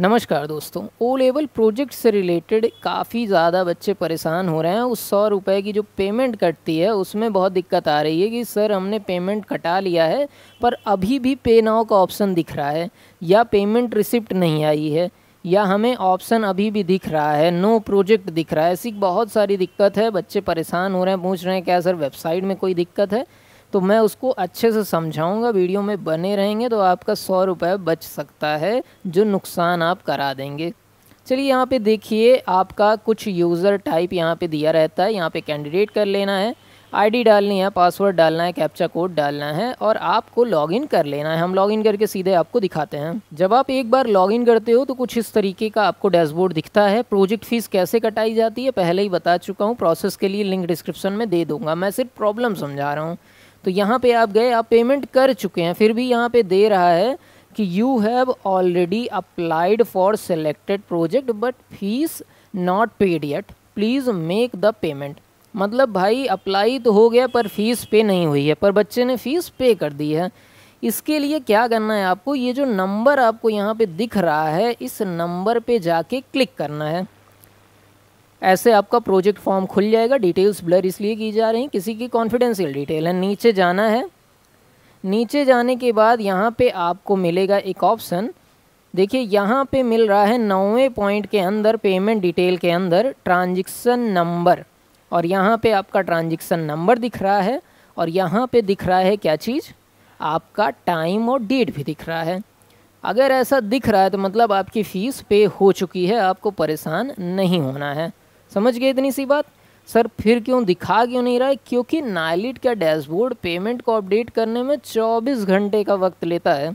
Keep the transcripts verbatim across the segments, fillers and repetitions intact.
नमस्कार दोस्तों, O level project से रिलेटेड काफ़ी ज़्यादा बच्चे परेशान हो रहे हैं। उस सौ रुपये की जो पेमेंट कटती है उसमें बहुत दिक्कत आ रही है कि सर हमने पेमेंट कटा लिया है पर अभी भी पे नाउ का ऑप्शन दिख रहा है, या पेमेंट रिसिप्ट नहीं आई है, या हमें ऑप्शन अभी भी दिख रहा है नो प्रोजेक्ट दिख रहा है। ऐसी बहुत सारी दिक्कत है, बच्चे परेशान हो रहे हैं, पूछ रहे हैं क्या सर वेबसाइट में कोई दिक्कत है। तो मैं उसको अच्छे से समझाऊंगा, वीडियो में बने रहेंगे तो आपका सौ रुपये बच सकता है जो नुकसान आप करा देंगे। चलिए यहाँ पे देखिए, आपका कुछ यूज़र टाइप यहाँ पे दिया रहता है, यहाँ पे कैंडिडेट कर लेना है, आईडी डालनी है, पासवर्ड डालना है, कैप्चा कोड डालना है और आपको लॉगिन कर लेना है। हम लॉगिन करके सीधे आपको दिखाते हैं। जब आप एक बार लॉगिन करते हो तो कुछ इस तरीके का आपको डैशबोर्ड दिखता है। प्रोजेक्ट फीस कैसे कटाई जाती है पहले ही बता चुका हूँ, प्रोसेस के लिए लिंक डिस्क्रिप्शन में दे दूँगा, मैं सिर्फ प्रॉब्लम समझा रहा हूँ। तो यहाँ पे आप गए, आप पेमेंट कर चुके हैं, फिर भी यहाँ पे दे रहा है कि you have already applied for selected project but fees not paid yet, please make the payment. मतलब भाई अप्लाई तो हो गया पर फीस पे नहीं हुई है, पर बच्चे ने फीस पे कर दी है। इसके लिए क्या करना है आपको, ये जो नंबर आपको यहाँ पे दिख रहा है इस नंबर पे जाके क्लिक करना है। ऐसे आपका प्रोजेक्ट फॉर्म खुल जाएगा। डिटेल्स ब्लर इसलिए की जा रही हैं, किसी की कॉन्फिडेंशियल डिटेल है। नीचे जाना है, नीचे जाने के बाद यहाँ पे आपको मिलेगा एक ऑप्शन, देखिए यहाँ पे मिल रहा है नौवें पॉइंट के अंदर पेमेंट डिटेल के अंदर ट्रांजैक्शन नंबर, और यहाँ पे आपका ट्रांजैक्शन नंबर दिख रहा है और यहाँ पे दिख रहा है क्या चीज़, आपका टाइम और डेट भी दिख रहा है। अगर ऐसा दिख रहा है तो मतलब आपकी फ़ीस पे हो चुकी है, आपको परेशान नहीं होना है। समझ गए इतनी सी बात। सर फिर क्यों दिखा क्यों नहीं रहा है, क्योंकि नाइलिट का डैशबोर्ड पेमेंट को अपडेट करने में चौबीस घंटे का वक्त लेता है।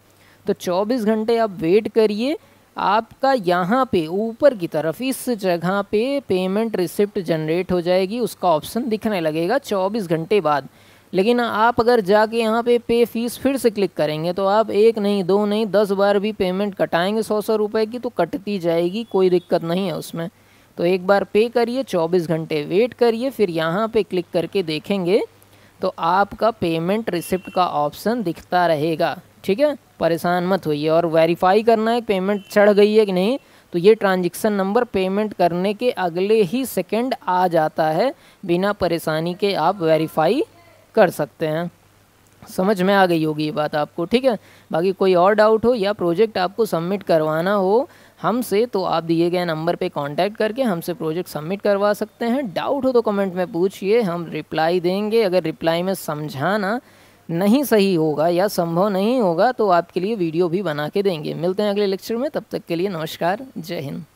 तो चौबीस घंटे आप वेट करिए, आपका यहाँ पे ऊपर की तरफ इस जगह पे पेमेंट रिसिप्ट जनरेट हो जाएगी, उसका ऑप्शन दिखने लगेगा चौबीस घंटे बाद। लेकिन आप अगर जाके यहाँ पे पे फीस फिर से क्लिक करेंगे तो आप एक नहीं, दो नहीं, दस बार भी पेमेंट कटाएंगे सौ सौ रुपए की, तो कटती जाएगी, कोई दिक्कत नहीं है उसमें। तो एक बार पे करिए, चौबीस घंटे वेट करिए, फिर यहाँ पे क्लिक करके देखेंगे तो आपका पेमेंट रिसिप्ट का ऑप्शन दिखता रहेगा। ठीक है, परेशान मत होइए। और वेरीफाई करना है पेमेंट चढ़ गई है कि नहीं, तो ये ट्रांजैक्शन नंबर पेमेंट करने के अगले ही सेकेंड आ जाता है, बिना परेशानी के आप वेरीफाई कर सकते हैं। समझ में आ गई होगी ये बात आपको। ठीक है, बाकी कोई और डाउट हो या प्रोजेक्ट आपको सबमिट करवाना हो हमसे तो आप दिए गए नंबर पे कांटेक्ट करके हमसे प्रोजेक्ट सबमिट करवा सकते हैं। डाउट हो तो कमेंट में पूछिए, हम रिप्लाई देंगे। अगर रिप्लाई में समझाना नहीं सही होगा या संभव नहीं होगा तो आपके लिए वीडियो भी बना के देंगे। मिलते हैं अगले लेक्चर में, तब तक के लिए नमस्कार, जय हिंद।